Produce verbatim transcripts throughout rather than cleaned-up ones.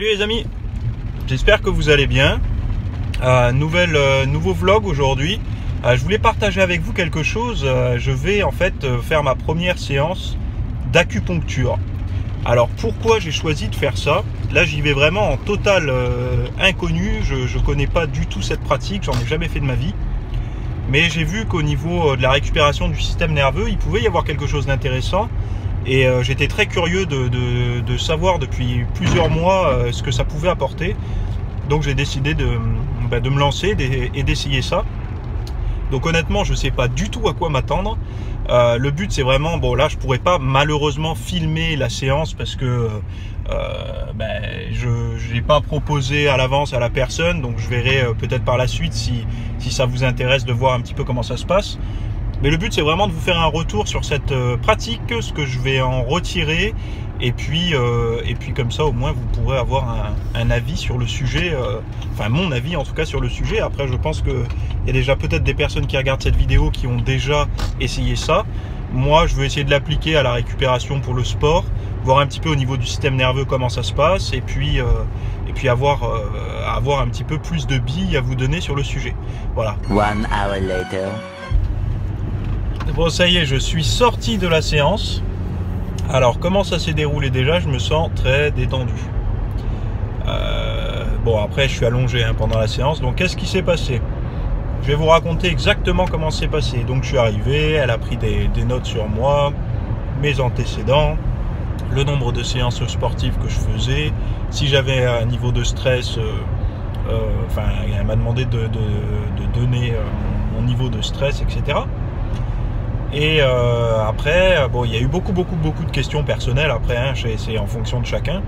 Salut les amis, j'espère que vous allez bien. Euh, nouvelle, euh, nouveau vlog aujourd'hui. Euh, je voulais partager avec vous quelque chose. Euh, je vais en fait euh, faire ma première séance d'acupuncture. Alors pourquoi j'ai choisi de faire ça? Là j'y vais vraiment en total euh, inconnu. Je ne connais pas du tout cette pratique, j'en ai jamais fait de ma vie. Mais j'ai vu qu'au niveau de la récupération du système nerveux, il pouvait y avoir quelque chose d'intéressant. Et euh, j'étais très curieux de, de, de savoir depuis plusieurs mois euh, ce que ça pouvait apporter. Donc j'ai décidé de, bah, de me lancer et d'essayer ça. Donc honnêtement, je ne sais pas du tout à quoi m'attendre. Euh, le but c'est vraiment, bon là je ne pourrais pas malheureusement filmer la séance parce que euh, bah, je n'ai pas proposé à l'avance à la personne. Donc je verrai euh, peut-être par la suite si, si ça vous intéresse de voir un petit peu comment ça se passe. Mais le but c'est vraiment de vous faire un retour sur cette pratique, ce que je vais en retirer, et puis, euh, et puis comme ça au moins vous pourrez avoir un, un avis sur le sujet, euh, enfin mon avis en tout cas sur le sujet. Après je pense qu'il y a déjà peut-être des personnes qui regardent cette vidéo qui ont déjà essayé ça. Moi je veux essayer de l'appliquer à la récupération pour le sport, voir un petit peu au niveau du système nerveux comment ça se passe, et puis, euh, et puis avoir, euh, avoir un petit peu plus de billes à vous donner sur le sujet. Voilà. One hour later. Bon, ça y est, je suis sorti de la séance. Alors comment ça s'est déroulé? Déjà je me sens très détendu. Euh, bon après je suis allongé hein, pendant la séance. Donc qu'est-ce qui s'est passé? Je vais vous raconter exactement comment c'est passé. Donc je suis arrivé, elle a pris des, des notes sur moi, mes antécédents, le nombre de séances sportives que je faisais, si j'avais un niveau de stress. Euh, euh, enfin elle m'a demandé de, de, de donner euh, mon niveau de stress, et cetera. Et euh, après, bon, il y a eu beaucoup, beaucoup, beaucoup de questions personnelles. Après, hein, c'est en fonction de chacun.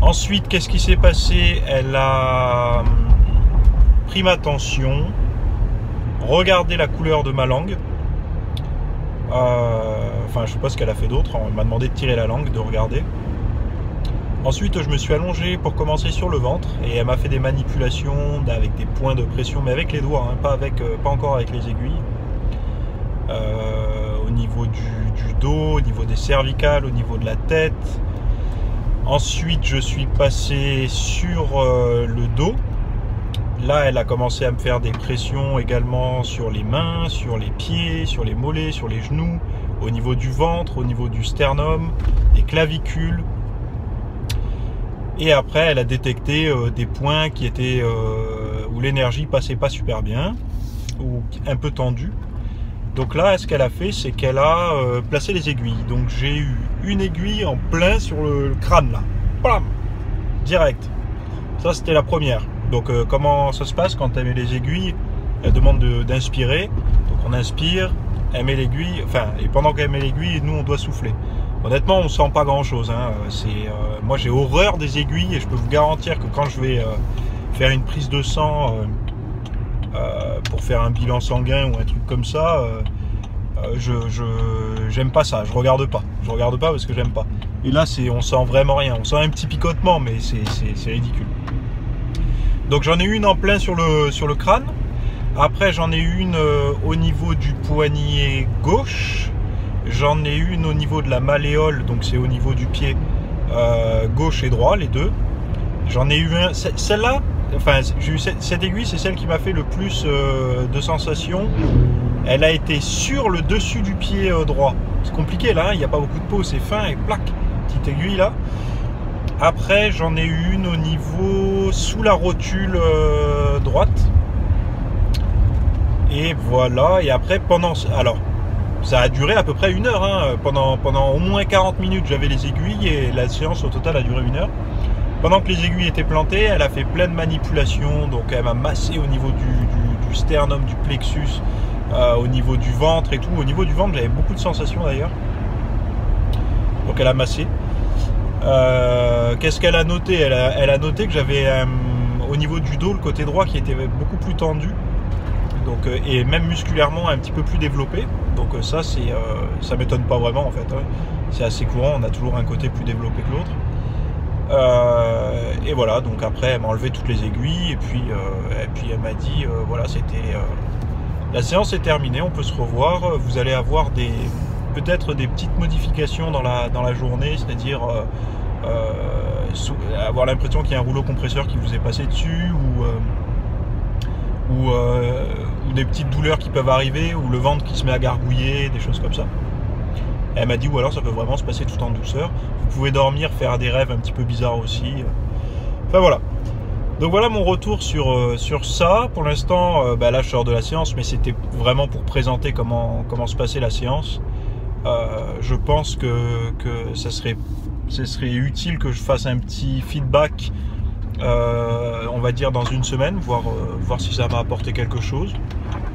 Ensuite, qu'est-ce qui s'est passé? Elle a pris ma tension, regardé la couleur de ma langue. Euh, enfin, je ne sais pas ce qu'elle a fait d'autre. Elle m'a demandé de tirer la langue, de regarder. Ensuite, je me suis allongé pour commencer sur le ventre. Et elle m'a fait des manipulations avec des points de pression, mais avec les doigts, hein, pas, avec, pas encore avec les aiguilles. Euh, au niveau du, du dos, au niveau des cervicales, au niveau de la tête. Ensuite je suis passé sur euh, le dos. Là elle a commencé à me faire des pressions également sur les mains, sur les pieds, sur les mollets, sur les genoux, au niveau du ventre, au niveau du sternum, des clavicules. Et après elle a détecté euh, des points qui étaient euh, où l'énergie passait pas super bien ou un peu tendue. Donc là, ce qu'elle a fait, c'est qu'elle a euh, placé les aiguilles. Donc j'ai eu une aiguille en plein sur le, le crâne là. Bam ! Direct. Ça, c'était la première. Donc euh, comment ça se passe quand elle met les aiguilles? Elle demande d'inspirer. De, donc on inspire, elle met l'aiguille. Enfin, et pendant qu'elle met l'aiguille, nous, on doit souffler. Honnêtement, on ne sent pas grand-chose. Hein. Euh, moi, j'ai horreur des aiguilles et je peux vous garantir que quand je vais euh, faire une prise de sang... Euh, Euh, pour faire un bilan sanguin ou un truc comme ça, euh, euh, je j'aime pas ça, je regarde pas, je regarde pas parce que j'aime pas. Et là, c'est, on sent vraiment rien, on sent un petit picotement, mais c'est ridicule. Donc j'en ai une en plein sur le sur le crâne. Après, j'en ai une euh, au niveau du poignet gauche. J'en ai une au niveau de la malléole, donc c'est au niveau du pied euh, gauche et droit, les deux. J'en ai eu un, celle-là. Enfin, j'ai eu cette, cette aiguille, c'est celle qui m'a fait le plus euh, de sensations. Elle a été sur le dessus du pied euh, droit. C'est compliqué là, il hein, n'y a pas beaucoup de peau, c'est fin et plaque, petite aiguille là. Après, j'en ai eu une au niveau sous la rotule euh, droite. Et voilà, et après pendant... Alors, ça a duré à peu près une heure. Hein, pendant, pendant au moins quarante minutes, j'avais les aiguilles et la séance au total a duré une heure. Pendant que les aiguilles étaient plantées, elle a fait plein de manipulations. Donc elle m'a massé au niveau du, du, du sternum, du plexus, euh, au niveau du ventre et tout. Au niveau du ventre, j'avais beaucoup de sensations d'ailleurs. Donc elle a massé. Euh, Qu'est-ce qu'elle a noté? elle a, elle a noté que j'avais euh, au niveau du dos le côté droit qui était beaucoup plus tendu. Donc, euh, et même musculairement un petit peu plus développé. Donc euh, ça, c'est, euh, ça m'étonne pas vraiment en fait. Hein. C'est assez courant, on a toujours un côté plus développé que l'autre. Euh, et voilà, donc après elle m'a enlevé toutes les aiguilles et puis, euh, et puis elle m'a dit euh, voilà, c'était euh, la séance est terminée, on peut se revoir, vous allez avoir des peut-être des petites modifications dans la, dans la journée, c'est-à-dire euh, euh, sous, avoir l'impression qu'il y a un rouleau compresseur qui vous est passé dessus, ou, euh, ou, euh, ou des petites douleurs qui peuvent arriver, ou le ventre qui se met à gargouiller, des choses comme ça. Et elle m'a dit, ou alors ça peut vraiment se passer tout en douceur. Vous pouvez dormir, faire des rêves un petit peu bizarres aussi. Enfin voilà. Donc voilà mon retour sur, euh, sur ça. Pour l'instant, euh, bah là je sors de la séance, mais c'était vraiment pour présenter comment, comment se passait la séance. Euh, je pense que, que ça serait, ça serait utile que je fasse un petit feedback, euh, on va dire dans une semaine, voir, euh, voir si ça m'a apporté quelque chose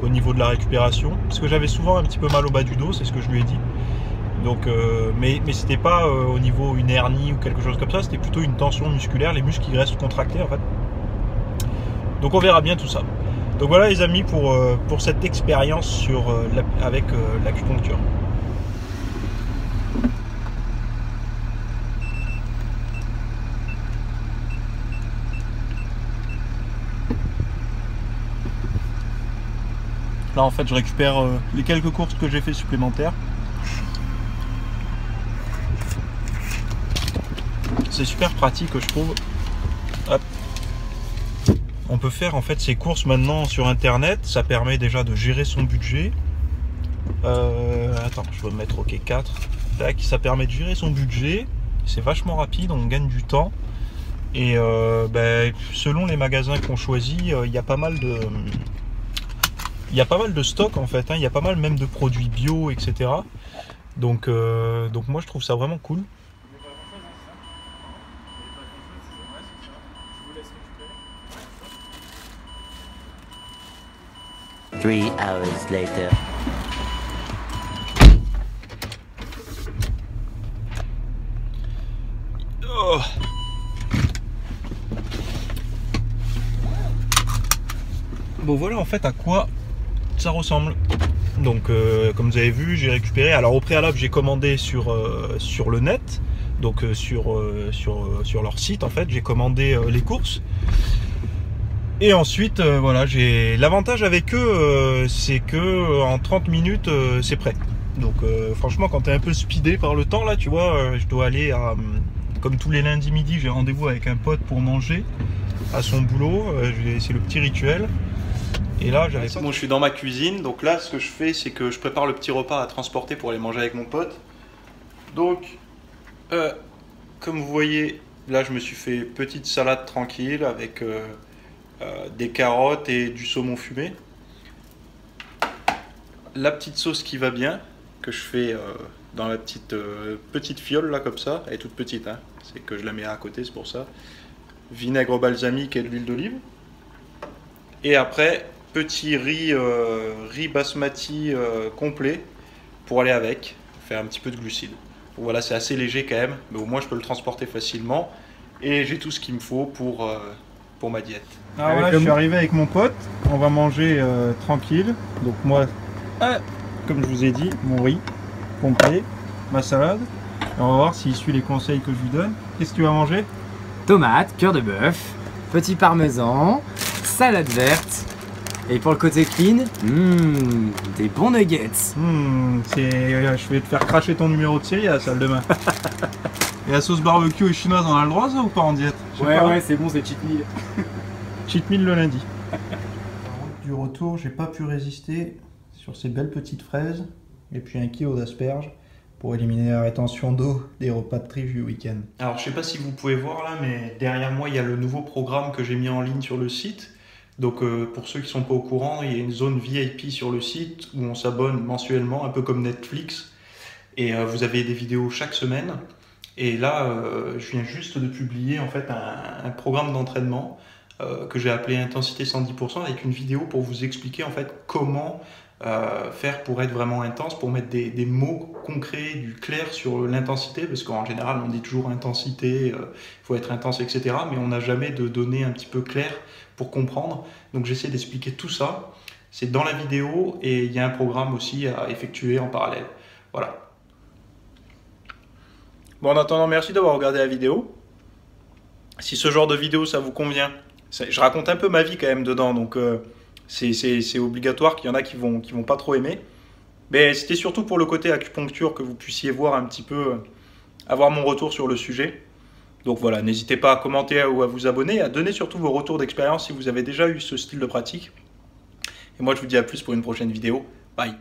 au niveau de la récupération. Parce que j'avais souvent un petit peu mal au bas du dos, c'est ce que je lui ai dit. Donc, euh, mais mais c'était pas euh, au niveau une hernie ou quelque chose comme ça, c'était plutôt une tension musculaire, les muscles qui restent contractés en fait. Donc on verra bien tout ça. Donc voilà les amis pour, euh, pour cette expérience sur, euh, la, avec euh, l'acupuncture. Là en fait je récupère euh, les quelques courses que j'ai fait supplémentaires. C'est super pratique je trouve. Hop. On peut faire en fait ses courses maintenant sur internet, ça permet déjà de gérer son budget. Euh, attends, je vais me mettre OK quatre. Tac, ça permet de gérer son budget, c'est vachement rapide, on gagne du temps. Et euh, ben, selon les magasins qu'on choisit, il euh, y a pas mal de, il y a pas mal de stocks en fait, il hein, y a pas mal même de produits bio, et cetera. Donc, euh, donc moi je trouve ça vraiment cool. Three hours later. Oh. Bon voilà en fait à quoi ça ressemble. Donc euh, comme vous avez vu j'ai récupéré, alors au préalable j'ai commandé sur, euh, sur le net, donc euh, sur, euh, sur, euh, sur leur site en fait j'ai commandé euh, les courses. Et ensuite, euh, voilà, j'ai l'avantage avec eux, euh, c'est que euh, en trente minutes, euh, c'est prêt. Donc, euh, franchement, quand tu es un peu speedé par le temps, là, tu vois, euh, je dois aller à. Comme tous les lundis midi, j'ai rendez-vous avec un pote pour manger à son boulot. Euh, c'est le petit rituel. Et là, j'avais pas. Bon, je suis dans ma cuisine. Donc, là, ce que je fais, c'est que je prépare le petit repas à transporter pour aller manger avec mon pote. Donc, euh, comme vous voyez, là, je me suis fait petite salade tranquille avec. Euh, Euh, des carottes et du saumon fumé, la petite sauce qui va bien que je fais euh, dans la petite euh, petite fiole là comme ça, elle est toute petite hein. C'est que je la mets à côté, c'est pour ça, vinaigre balsamique et de l'huile d'olive, et après petit riz euh, riz basmati euh, complet pour aller avec, faire un petit peu de glucides. Donc, voilà, c'est assez léger quand même, mais au moins je peux le transporter facilement et j'ai tout ce qu'il me faut pour euh, pour ma diète. Ah voilà, je suis arrivé avec mon pote, on va manger euh, tranquille. Donc moi, ah, comme je vous ai dit, mon riz complet, ma salade. Et on va voir s'il suit les conseils que je lui donne. Qu'est-ce que tu vas manger? Tomates, cœur de bœuf, petit parmesan, salade verte. Et pour le côté clean, mm, des bons nuggets. Mm, je vais te faire cracher ton numéro de série à la salle de bain. Et la sauce barbecue et chinoise, on a le droit ça ou pas en diète? Ouais pas. Ouais c'est bon, c'est cheat meal. Cheat meal le lundi. Du retour, j'ai pas pu résister sur ces belles petites fraises et puis un kilo d'asperges pour éliminer la rétention d'eau des repas de tri du week-end. Alors je sais pas si vous pouvez voir là, mais derrière moi il y a le nouveau programme que j'ai mis en ligne sur le site. Donc euh, pour ceux qui sont pas au courant, il y a une zone V I P sur le site où on s'abonne mensuellement, un peu comme Netflix. Et euh, vous avez des vidéos chaque semaine. Et là, euh, je viens juste de publier en fait un, un programme d'entraînement euh, que j'ai appelé Intensité cent dix pour cent avec une vidéo pour vous expliquer en fait comment euh, faire pour être vraiment intense, pour mettre des, des mots concrets, du clair sur l'intensité, parce qu'en général on dit toujours intensité, il euh, faut être intense, et cetera. Mais on n'a jamais de données un petit peu claires pour comprendre. Donc j'essaie d'expliquer tout ça. C'est dans la vidéo et il y a un programme aussi à effectuer en parallèle. Voilà. Bon, en attendant, merci d'avoir regardé la vidéo. Si ce genre de vidéo, ça vous convient, je raconte un peu ma vie quand même dedans, donc euh, c'est obligatoire qu'il y en a qui vont, qui vont pas trop aimer. Mais c'était surtout pour le côté acupuncture que vous puissiez voir un petit peu, euh, avoir mon retour sur le sujet. Donc voilà, n'hésitez pas à commenter ou à vous abonner, à donner surtout vos retours d'expérience si vous avez déjà eu ce style de pratique. Et moi je vous dis à plus pour une prochaine vidéo. Bye.